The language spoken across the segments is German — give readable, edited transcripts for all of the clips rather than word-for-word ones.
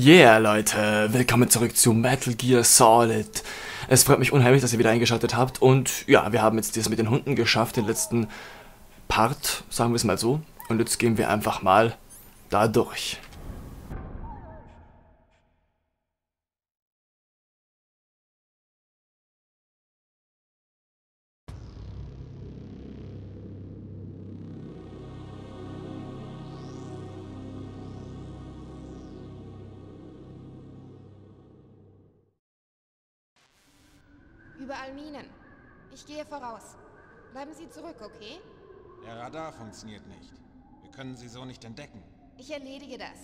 Yeah, Leute, willkommen zurück zu Metal Gear Solid. Es freut mich unheimlich, dass ihr wieder eingeschaltet habt. Und ja, wir haben jetzt das mit den Hunden geschafft, den letzten Part, sagen wir es mal so. Und jetzt gehen wir einfach mal da durch. Überall Minen. Ich gehe voraus. Bleiben Sie zurück, okay? Der Radar funktioniert nicht. Wir können sie so nicht entdecken. Ich erledige das.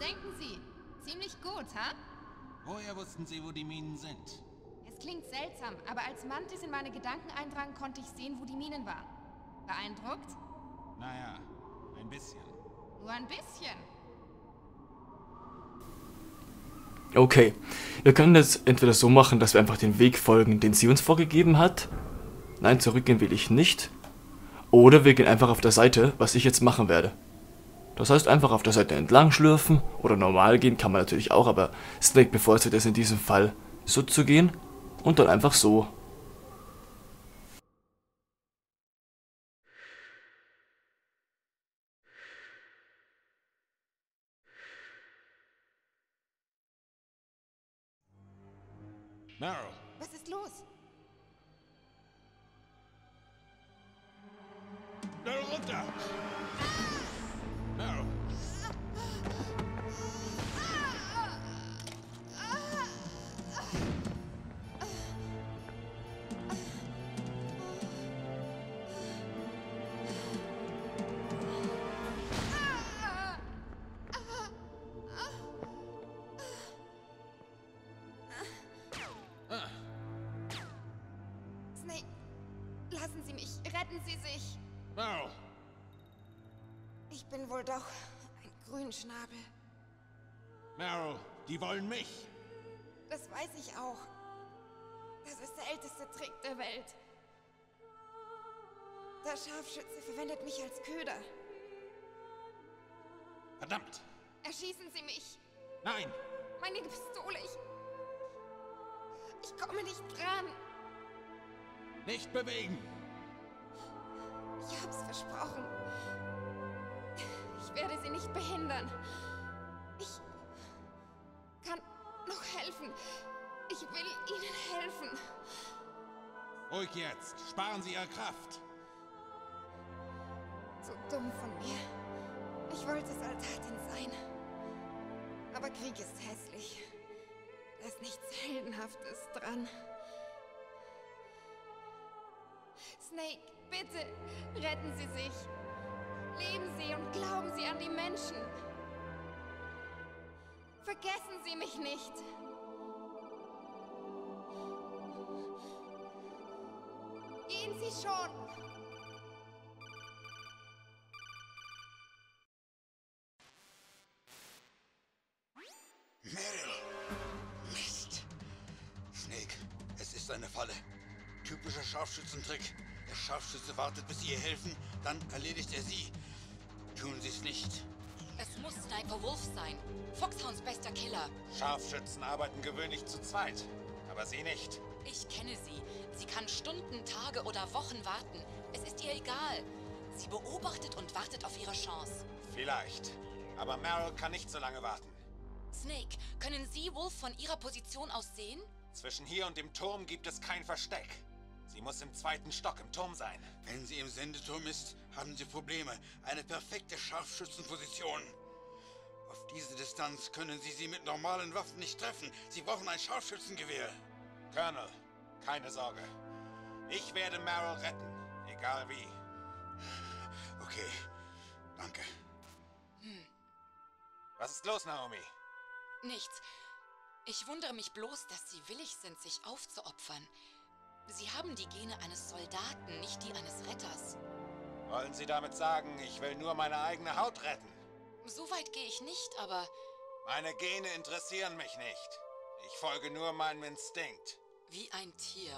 Denken Sie? Ziemlich gut, ha? Woher wussten Sie, wo die Minen sind? Es klingt seltsam, aber als Mantis in meine Gedanken eindrang, konnte ich sehen, wo die Minen waren. Beeindruckt? Naja, ein bisschen. Nur ein bisschen. Okay, wir können das entweder so machen, dass wir einfach den Weg folgen, den sie uns vorgegeben hat. Nein, zurückgehen will ich nicht. Oder wir gehen einfach auf der Seite, was ich jetzt machen werde. Das heißt, einfach auf der Seite entlang schlürfen oder normal gehen kann man natürlich auch, aber Snake bevorzugt es in diesem Fall so zu gehen und dann einfach so. Meryl. Was ist los? Meryl, runter! No. Snake, lassen Sie mich, retten Sie sich. No. Ich bin wohl doch ein Grünschnabel. Meryl, die wollen mich. Das weiß ich auch. Das ist der älteste Trick der Welt. Der Scharfschütze verwendet mich als Köder. Verdammt! Erschießen Sie mich! Nein! Meine Pistole, ich komme nicht dran. Nicht bewegen! Ich hab's versprochen. Ich werde sie nicht behindern. Ich kann noch helfen. Ich will Ihnen helfen. Ruhig jetzt. Sparen Sie Ihre Kraft. So dumm von mir. Ich wollte Soldatin sein. Aber Krieg ist hässlich. Da ist nichts Heldenhaftes dran. Snake, bitte, retten Sie sich. Leben Sie und glauben Sie an die Menschen. Vergessen Sie mich nicht. Gehen Sie schon. Meryl! Mist! Snake, es ist eine Falle. Typischer Scharfschützentrick. Der Scharfschütze wartet, bis Sie ihr helfen, dann erledigt er Sie. Tun Sie es nicht. Es muss Sniper Wolf sein. Foxhounds bester Killer. Scharfschützen arbeiten gewöhnlich zu zweit, aber sie nicht. Ich kenne sie. Sie kann Stunden, Tage oder Wochen warten. Es ist ihr egal. Sie beobachtet und wartet auf ihre Chance. Vielleicht. Aber Meryl kann nicht so lange warten. Snake, können Sie Wolf von Ihrer Position aus sehen? Zwischen hier und dem Turm gibt es kein Versteck. Sie muss im zweiten Stock im Turm sein. Wenn sie im Sendeturm ist, haben sie Probleme. Eine perfekte Scharfschützenposition. Auf diese Distanz können sie sie mit normalen Waffen nicht treffen. Sie brauchen ein Scharfschützengewehr. Colonel, keine Sorge. Ich werde Meryl retten. Egal wie. Okay, ist los, Naomi? Nichts. Ich wundere mich bloß, dass Sie willig sind, sich aufzuopfern. Sie haben die Gene eines Soldaten, nicht die eines Retters. Wollen Sie damit sagen, ich will nur meine eigene Haut retten? So weit gehe ich nicht, aber... Meine Gene interessieren mich nicht. Ich folge nur meinem Instinkt. Wie ein Tier.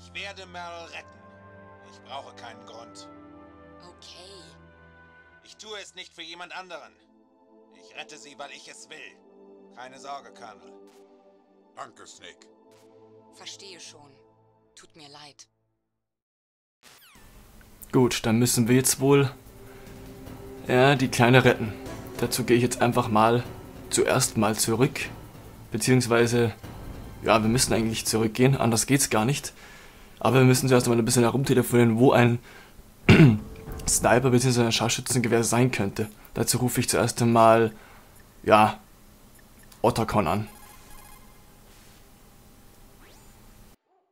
Ich werde Meryl retten. Ich brauche keinen Grund. Okay. Ich tue es nicht für jemand anderen. Ich rette sie, weil ich es will. Keine Sorge, Colonel. Danke, Snake. Verstehe schon. Tut mir leid. Gut, dann müssen wir jetzt wohl die Kleine retten. Dazu gehe ich jetzt einfach mal zuerst mal zurück. Beziehungsweise, ja, wir müssen eigentlich zurückgehen, anders geht's gar nicht. Aber wir müssen zuerst mal ein bisschen herumtelefonieren, wo ein Sniper bzw. ein Scharfschützengewehr sein könnte. Dazu rufe ich zuerst einmal, ja, Otacon an.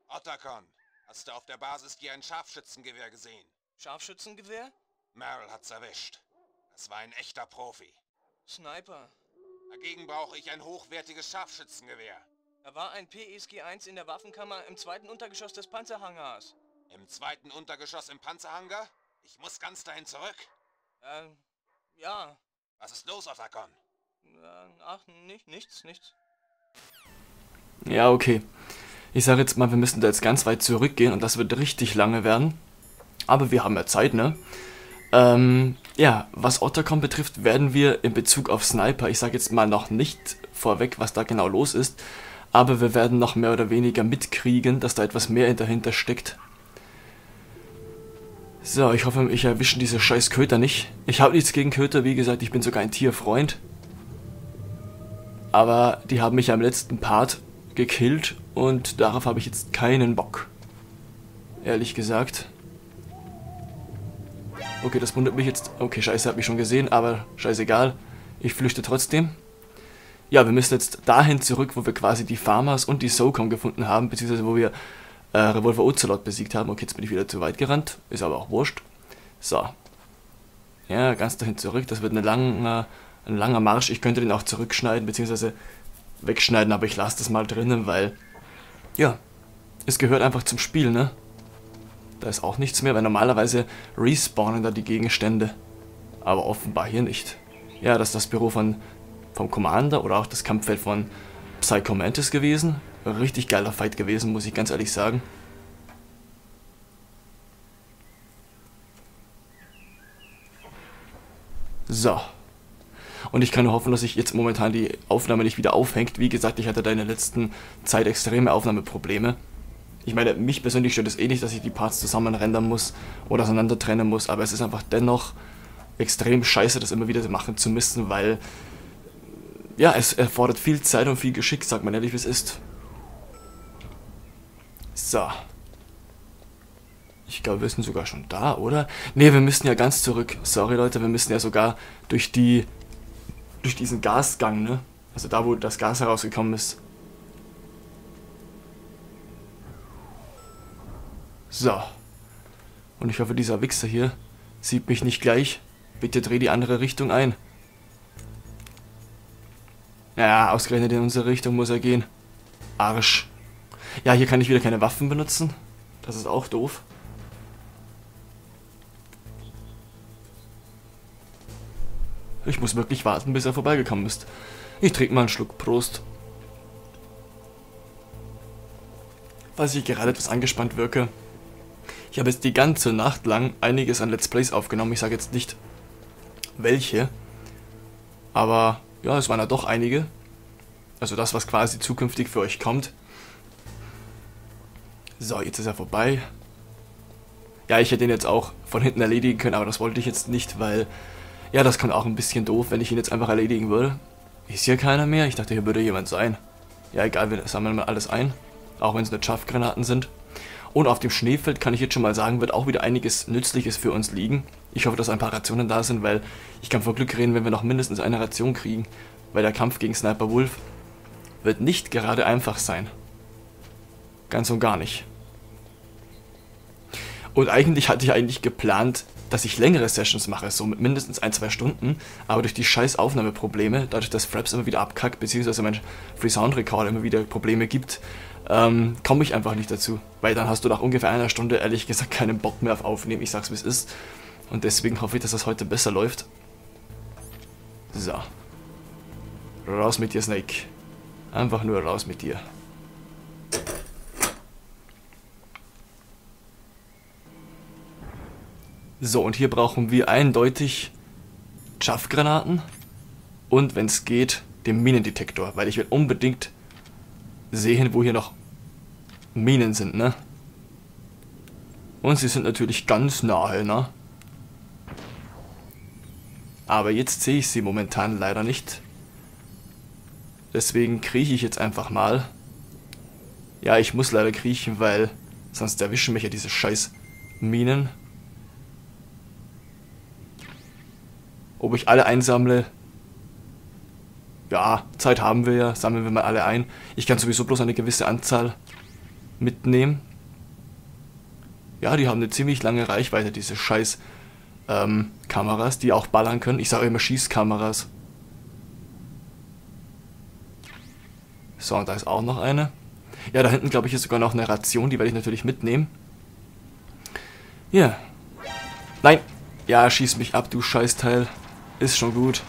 Otacon, hast du auf der Basis dir ein Scharfschützengewehr gesehen? Scharfschützengewehr? Meryl hat's erwischt. Das war ein echter Profi. Sniper. Dagegen brauche ich ein hochwertiges Scharfschützengewehr. Da war ein PSG-1 in der Waffenkammer im zweiten Untergeschoss des Panzerhangars. Im zweiten Untergeschoss im Panzerhangar? Ich muss ganz dahin zurück. Ja. Was ist los, Otacon? Ach, nichts. Ja, okay. Ich sage jetzt mal, wir müssen da jetzt ganz weit zurückgehen und das wird richtig lange werden. Aber wir haben ja Zeit, ne? Ja, was Otacon betrifft, werden wir in Bezug auf Sniper, ich sage jetzt mal noch nicht vorweg, was da genau los ist, aber wir werden noch mehr oder weniger mitkriegen, dass da etwas mehr dahinter steckt. So, ich hoffe, ich erwische diese scheiß Köter nicht. Ich habe nichts gegen Köter, wie gesagt, ich bin sogar ein Tierfreund. Aber die haben mich am letzten Part gekillt und darauf habe ich jetzt keinen Bock. Ehrlich gesagt. Okay, das wundert mich jetzt. Okay, scheiße, hat mich schon gesehen, aber scheißegal. Ich flüchte trotzdem. Ja, wir müssen jetzt dahin zurück, wo wir quasi die Farmers und die SOCOM gefunden haben, beziehungsweise wo wir Revolver Ocelot besiegt haben. Okay, jetzt bin ich wieder zu weit gerannt. Ist aber auch wurscht. So. Ja, ganz dahin zurück. Das wird ein langer Marsch. Ich könnte den auch zurückschneiden, beziehungsweise wegschneiden, aber ich lasse das mal drinnen, weil, ja, es gehört einfach zum Spiel, ne? Da ist auch nichts mehr, weil normalerweise respawnen da die Gegenstände. Aber offenbar hier nicht. Ja, das ist das Büro vom Commander oder auch das Kampffeld von Psycho Mantis gewesen. Richtig geiler Fight gewesen, muss ich ganz ehrlich sagen. So. Und ich kann nur hoffen, dass sich jetzt momentan die Aufnahme nicht wieder aufhängt. Wie gesagt, ich hatte da in der letzten Zeit extreme Aufnahmeprobleme. Ich meine, mich persönlich stört es eh nicht, dass ich die Parts zusammenrendern muss oder auseinander trennen muss, aber es ist einfach dennoch extrem scheiße, das immer wieder machen zu müssen, weil, ja, es erfordert viel Zeit und viel Geschick, sagt man ehrlich, wie es ist. So. Ich glaube, wir sind sogar schon da, oder? Ne, wir müssen ja ganz zurück. Sorry, Leute, wir müssen ja sogar durch diesen Gasgang, ne? Also da, wo das Gas herausgekommen ist. So. Und ich hoffe, dieser Wichser hier sieht mich nicht gleich. Bitte dreh die andere Richtung ein. Ja, ausgerechnet in unsere Richtung muss er gehen. Arsch. Ja, hier kann ich wieder keine Waffen benutzen. Das ist auch doof. Ich muss wirklich warten, bis er vorbeigekommen ist. Ich trinke mal einen Schluck. Prost. Falls ich gerade etwas angespannt wirke. Ich habe jetzt die ganze Nacht lang einiges an Let's Plays aufgenommen. Ich sage jetzt nicht welche, aber ja, es waren ja doch einige. Also das, was quasi zukünftig für euch kommt. So, jetzt ist er vorbei. Ja, ich hätte ihn jetzt auch von hinten erledigen können, aber das wollte ich jetzt nicht, weil, ja, das kommt auch ein bisschen doof, wenn ich ihn jetzt einfach erledigen würde. Ist hier keiner mehr? Ich dachte, hier würde jemand sein. Ja, egal, wir sammeln mal alles ein, auch wenn es nur Chaff-Granaten sind. Und auf dem Schneefeld kann ich jetzt schon mal sagen, wird auch wieder einiges Nützliches für uns liegen. Ich hoffe, dass ein paar Rationen da sind, weil ich kann vor Glück reden, wenn wir noch mindestens eine Ration kriegen. Weil der Kampf gegen Sniper Wolf wird nicht gerade einfach sein. Ganz und gar nicht. Und eigentlich hatte ich geplant, dass ich längere Sessions mache, so mit mindestens 1-2 Stunden, aber durch die scheiß Aufnahmeprobleme, dadurch, dass Fraps immer wieder abkackt, beziehungsweise mein Free-Sound-Recorder immer wieder Probleme gibt, komme ich einfach nicht dazu. Weil dann hast du nach ungefähr einer Stunde, ehrlich gesagt, keinen Bock mehr auf Aufnehmen, ich sag's wie es ist. Und deswegen hoffe ich, dass das heute besser läuft. So. Raus mit dir, Snake. Einfach nur raus mit dir. So, und hier brauchen wir eindeutig Chaff-Granaten und, wenn es geht, den Minendetektor, weil ich will unbedingt sehen, wo hier noch Minen sind, ne? Und sie sind natürlich ganz nahe, ne? Aber jetzt sehe ich sie momentan leider nicht. Deswegen krieche ich jetzt einfach mal. Ja, ich muss leider kriechen, weil sonst erwischen mich ja diese scheiß Minen. Ob ich alle einsammle? Ja, Zeit haben wir ja. Sammeln wir mal alle ein. Ich kann sowieso bloß eine gewisse Anzahl mitnehmen. Ja, die haben eine ziemlich lange Reichweite, diese scheiß Kameras, die auch ballern können. Ich sage immer Schießkameras. So, und da ist auch noch eine. Ja, da hinten, glaube ich, ist sogar noch eine Ration. Die werde ich natürlich mitnehmen. Ja. Nein. Ja, schieß mich ab, du Scheißteil. Ist schon gut.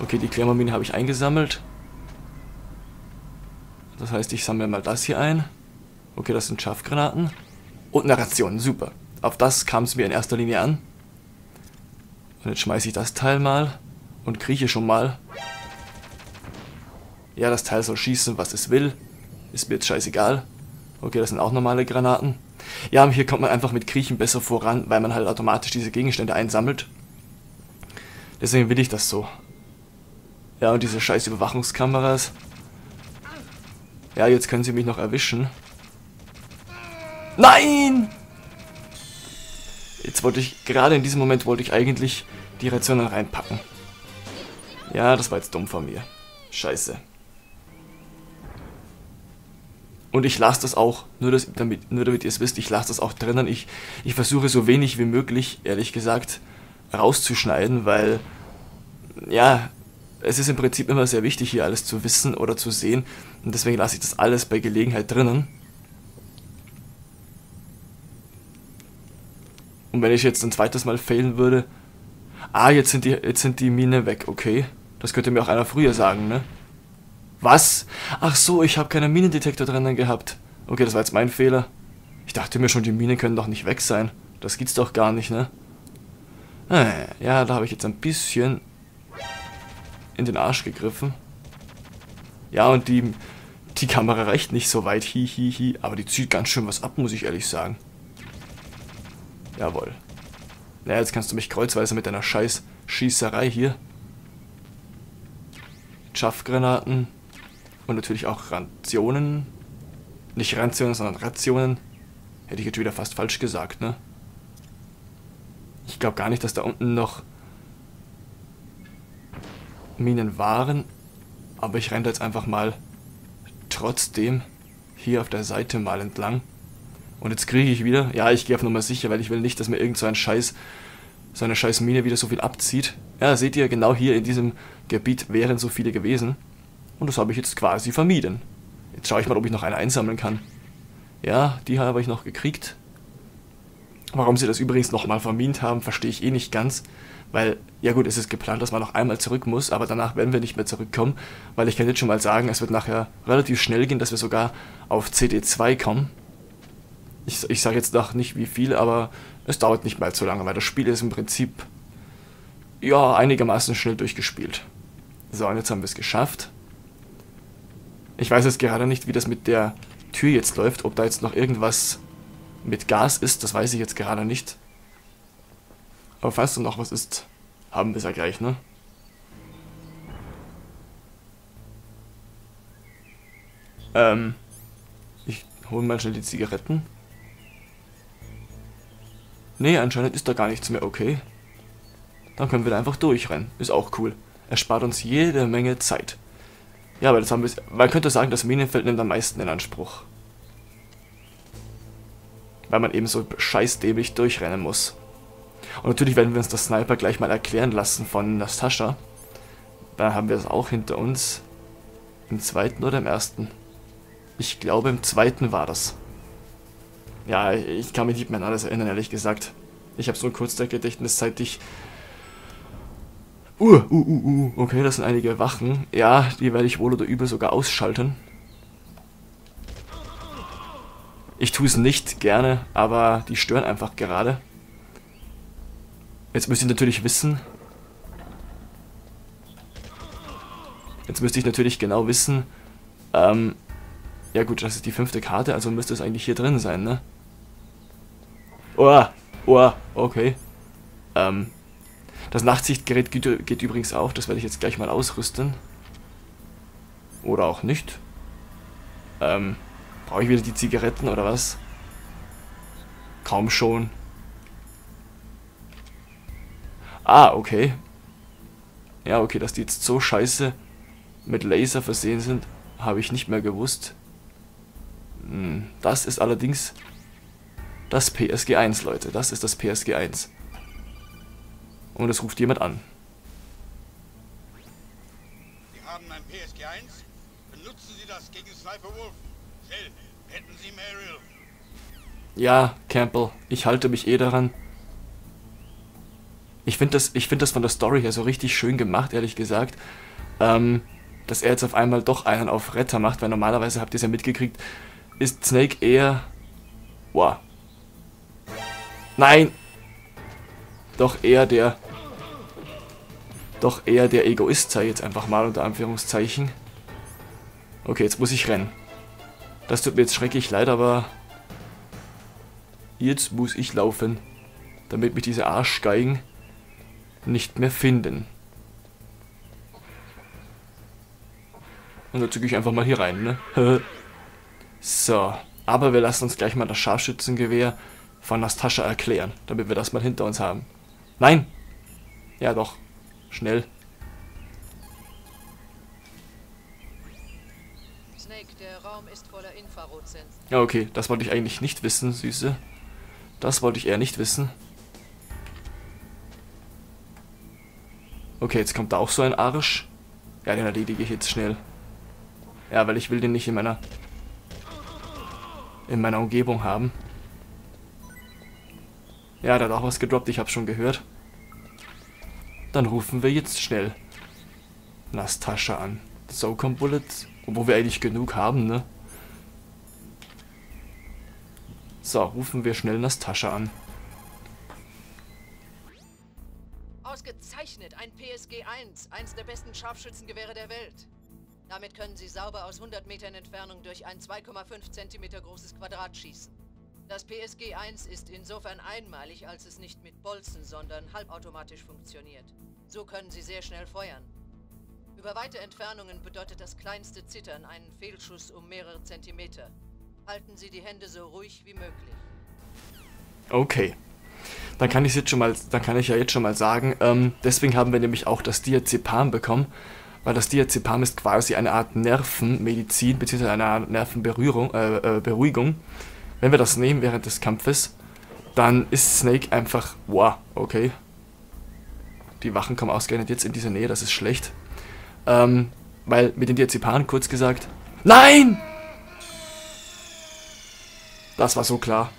Okay, die Claymore-Mine habe ich eingesammelt. Das heißt, ich sammle mal das hier ein. Okay, das sind Chaff-Granaten. Und eine Ration, super. Auf das kam es mir in erster Linie an. Und jetzt schmeiße ich das Teil mal und krieche schon mal. Ja, das Teil soll schießen, was es will. Ist mir jetzt scheißegal. Okay, das sind auch normale Granaten. Ja, hier kommt man einfach mit Kriechen besser voran, weil man halt automatisch diese Gegenstände einsammelt. Deswegen will ich das so. Ja, und diese scheiß Überwachungskameras. Ja, jetzt können sie mich noch erwischen. Nein! Jetzt wollte ich, gerade in diesem Moment wollte ich eigentlich die Rationen reinpacken. Ja, das war jetzt dumm von mir. Scheiße. Und ich lasse das auch, nur damit ihr es wisst, ich lasse das auch drinnen. Ich versuche so wenig wie möglich, ehrlich gesagt, rauszuschneiden, weil, ja, es ist im Prinzip immer sehr wichtig, hier alles zu wissen oder zu sehen. Und deswegen lasse ich das alles bei Gelegenheit drinnen. Und wenn ich jetzt ein zweites Mal failen würde... Ah, jetzt sind die Minen weg, okay. Das könnte mir auch einer früher sagen, ne? Was? Ach so, ich habe keinen Minendetektor drinnen gehabt. Okay, das war jetzt mein Fehler. Ich dachte mir schon, die Minen können doch nicht weg sein. Das gibt's doch gar nicht, ne? Ja, da habe ich jetzt ein bisschen in den Arsch gegriffen. Ja, und die Kamera reicht nicht so weit, hihihi. Aber die zieht ganz schön was ab, muss ich ehrlich sagen. Jawohl. Naja, jetzt kannst du mich kreuzweise mit deiner scheiß Schießerei hier. Chaff-Granaten. Und natürlich auch Rationen. Nicht Rationen, sondern Rationen. Hätte ich jetzt wieder fast falsch gesagt, ne? Ich glaube gar nicht, dass da unten noch Minen waren. Aber ich renne jetzt einfach mal trotzdem hier auf der Seite mal entlang. Und jetzt kriege ich wieder... Ja, ich gehe auf Nummer sicher, weil ich will nicht, dass mir irgend so eine scheiß Mine wieder so viel abzieht. Ja, seht ihr, genau hier in diesem Gebiet wären so viele gewesen. Und das habe ich jetzt quasi vermieden. Jetzt schaue ich mal, ob ich noch eine einsammeln kann. Ja, die habe ich noch gekriegt. Warum sie das übrigens nochmal vermint haben, verstehe ich eh nicht ganz. Weil, ja gut, es ist geplant, dass man noch einmal zurück muss, aber danach werden wir nicht mehr zurückkommen. Weil ich kann jetzt schon mal sagen, es wird nachher relativ schnell gehen, dass wir sogar auf CD2 kommen. Ich sage jetzt noch nicht wie viel, aber es dauert nicht mal zu lange, weil das Spiel ist im Prinzip... Ja, einigermaßen schnell durchgespielt. So, und jetzt haben wir es geschafft. Ich weiß jetzt gerade nicht, wie das mit der Tür jetzt läuft. Ob da jetzt noch irgendwas mit Gas ist, das weiß ich jetzt gerade nicht. Aber falls da noch was ist, haben wir es ja gleich, ne? Ich hole mal schnell die Zigaretten. Nee, anscheinend ist da gar nichts mehr, okay. Dann können wir da einfach durchrennen. Ist auch cool. Erspart uns jede Menge Zeit. Ja, aber das haben wir... Man könnte sagen, das Minenfeld nimmt am meisten in Anspruch. Weil man eben so scheißdämlich durchrennen muss. Und natürlich werden wir uns das Sniper gleich mal erklären lassen von Nastasha. Dann haben wir es auch hinter uns. Im zweiten oder im ersten? Ich glaube, im zweiten war das. Ja, ich kann mich nicht mehr an alles erinnern, ehrlich gesagt. Ich habe so ein Kurzzeitgedächtnis, seit ich... Okay, das sind einige Wachen. Ja, die werde ich wohl oder übel sogar ausschalten. Ich tue es nicht gerne, aber die stören einfach gerade. Jetzt müsst ihr natürlich wissen... Jetzt müsste ich natürlich genau wissen... ja gut, das ist die 5. Karte, also müsste es eigentlich hier drin sein, ne? Okay. Das Nachtsichtgerät geht übrigens auch, das werde ich jetzt gleich mal ausrüsten. Oder auch nicht. Brauche ich wieder die Zigaretten oder was? Kaum schon. Ah, okay. Ja, okay, dass die jetzt so scheiße mit Laser versehen sind, habe ich nicht mehr gewusst. Das ist allerdings das PSG-1, Leute. Das ist das PSG-1. Und es ruft jemand an. Sie haben ein PSG-1? Benutzen Sie das gegen Sniper Wolf. Schnell, retten Sie Mariel. Ja, Campbell, ich halte mich eh daran. Ich find das von der Story her so richtig schön gemacht, ehrlich gesagt. Dass er jetzt auf einmal doch einen auf Retter macht, weil normalerweise, habt ihr es ja mitgekriegt, ist Snake eher... Boah. Nein! Doch eher der Egoist, sei jetzt einfach mal unter Anführungszeichen. Okay, jetzt muss ich rennen. Das tut mir jetzt schrecklich leid, aber... Jetzt muss ich laufen, damit mich diese Arschgeigen nicht mehr finden. Und dazu gehe ich einfach mal hier rein, ne? So, aber wir lassen uns gleich mal das Scharfschützengewehr von Nastasha erklären, damit wir das mal hinter uns haben. Nein! Ja doch, schnell. Snake, der Raum ist voller Infrarotsensoren. Ja okay, das wollte ich eigentlich nicht wissen, Süße. Das wollte ich eher nicht wissen. Okay, jetzt kommt da auch so ein Arsch. Ja, den erledige ich jetzt schnell. Ja, weil ich will den nicht in meiner Umgebung haben. Ja, da hat auch was gedroppt, ich hab's schon gehört. Dann rufen wir jetzt schnell Nastasha an. SOCOM Bullets, obwohl wir eigentlich genug haben, ne? So, rufen wir schnell Nastasha an. Ausgezeichnet, ein PSG-1, eins der besten Scharfschützengewehre der Welt. Damit können Sie sauber aus 100 Metern Entfernung durch ein 2,5 cm großes Quadrat schießen. Das PSG-1 ist insofern einmalig, als es nicht mit Bolzen, sondern halbautomatisch funktioniert. So können Sie sehr schnell feuern. Über weite Entfernungen bedeutet das kleinste Zittern einen Fehlschuss um mehrere Zentimeter. Halten Sie die Hände so ruhig wie möglich. Okay. Dann kann ich ja jetzt schon mal sagen, deswegen haben wir nämlich auch das Diazepam bekommen. Weil das Diazepam ist quasi eine Art Nervenmedizin, bzw. eine Art Nervenberuhigung. Wenn wir das nehmen während des Kampfes, dann ist Snake einfach... Wow, okay. Die Wachen kommen ausgerechnet jetzt in diese Nähe, das ist schlecht. Weil mit den Diazepamen, kurz gesagt... Nein! Das war so klar.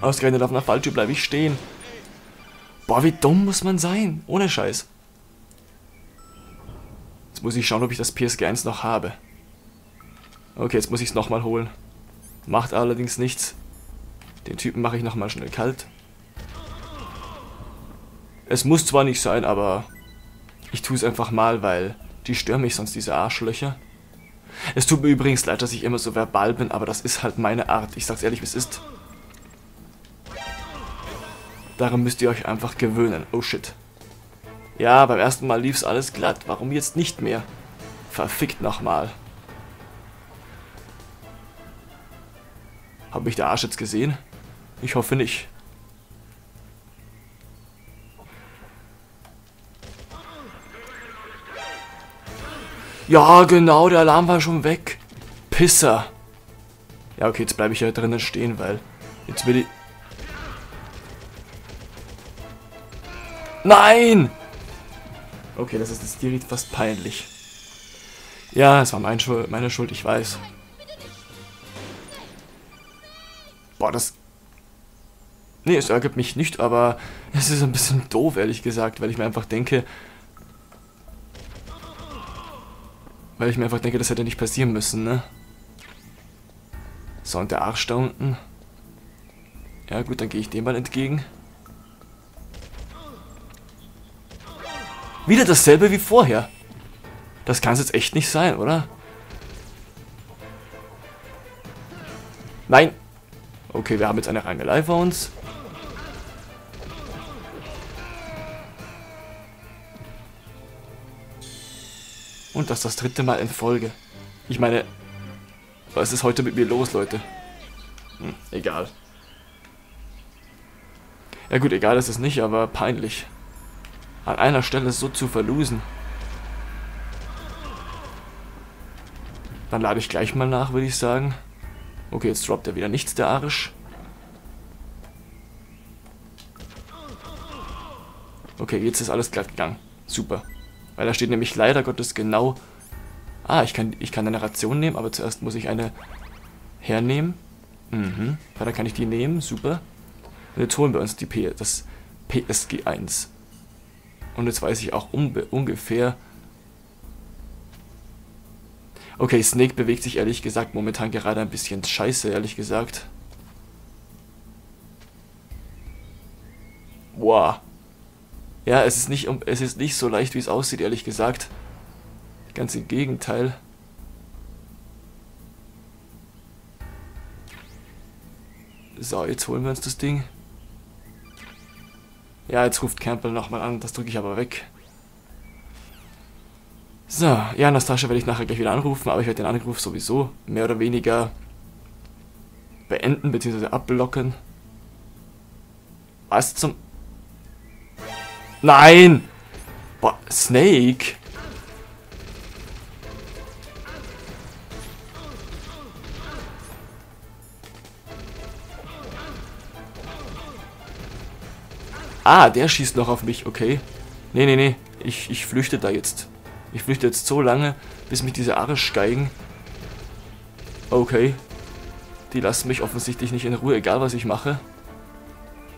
Ausgerechnet auf einer Falltür bleibe ich stehen. Boah, wie dumm muss man sein? Ohne Scheiß. Muss ich schauen, ob ich das PSG-1 noch habe. Okay, jetzt muss ich es nochmal holen. Macht allerdings nichts. Den Typen mache ich nochmal schnell kalt. Es muss zwar nicht sein, aber ich tue es einfach mal, weil die stören mich sonst, diese Arschlöcher. Es tut mir übrigens leid, dass ich immer so verbal bin, aber das ist halt meine Art. Ich sag's ehrlich, wie es ist. Daran müsst ihr euch einfach gewöhnen. Oh shit. Ja, beim ersten Mal lief's alles glatt. Warum jetzt nicht mehr? Verfickt nochmal. Hab mich der Arsch jetzt gesehen? Ich hoffe nicht. Ja, genau, der Alarm war schon weg. Pisser. Ja, okay, jetzt bleibe ich ja drinnen stehen, weil... Jetzt will ich... Nein! Okay, das ist jetzt direkt fast peinlich. Ja, es war meine Schuld, ich weiß. Boah, das... Nee, es ärgert mich nicht, aber es ist ein bisschen doof, ehrlich gesagt, weil ich mir einfach denke... das hätte nicht passieren müssen, ne? So, und der Arsch da unten. Ja gut, dann gehe ich dem mal entgegen. Wieder dasselbe wie vorher. Das kann es jetzt echt nicht sein, oder? Nein. Okay, wir haben jetzt eine Rangelei vor uns. Und das das dritte Mal in Folge. Ich meine, was ist heute mit mir los, Leute? Hm, egal. Ja gut, egal ist es nicht, aber peinlich. An einer Stelle so zu verlosen. Dann lade ich gleich mal nach, würde ich sagen. Okay, jetzt droppt er wieder nichts, der Arsch. Okay, jetzt ist alles glatt gegangen. Super. Weil da steht nämlich leider Gottes genau... Ah, ich kann eine Ration nehmen, aber zuerst muss ich eine hernehmen. Mhm. Ja, dann kann ich die nehmen, super. Und jetzt holen wir uns die das PSG-1. Und jetzt weiß ich auch ungefähr... Okay, Snake bewegt sich ehrlich gesagt momentan gerade ein bisschen scheiße, ehrlich gesagt. Wow. Ja, es ist nicht so leicht, wie es aussieht, ehrlich gesagt. Ganz im Gegenteil. So, jetzt holen wir uns das Ding. Ja, jetzt ruft Campbell nochmal an, das drücke ich aber weg. So, ja, Nastasha werde ich nachher gleich wieder anrufen, aber ich werde den Anruf sowieso mehr oder weniger beenden bzw. abblocken. Was zum... Nein! Boah, Snake! Ah, der schießt noch auf mich, okay. Nee, nee, nee, ich flüchte da jetzt. Ich flüchte jetzt so lange, bis mich diese Arsch geigen. Okay. Die lassen mich offensichtlich nicht in Ruhe, egal was ich mache.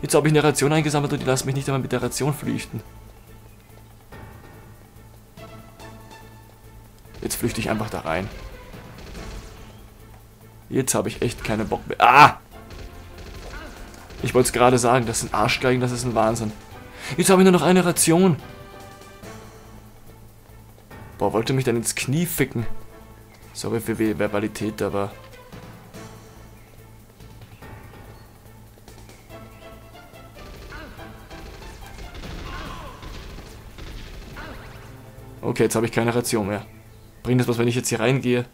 Jetzt habe ich eine Ration eingesammelt und die lassen mich nicht einmal mit der Ration flüchten. Jetzt flüchte ich einfach da rein. Jetzt habe ich echt keinen Bock mehr. Ah! Ich wollte es gerade sagen, das sind Arschgeigen, das ist ein Wahnsinn. Jetzt habe ich nur noch eine Ration. Boah, wollte mich dann ins Knie ficken. Sorry für die Verbalität, aber... Okay, jetzt habe ich keine Ration mehr. Bringt das was, wenn ich jetzt hier reingehe?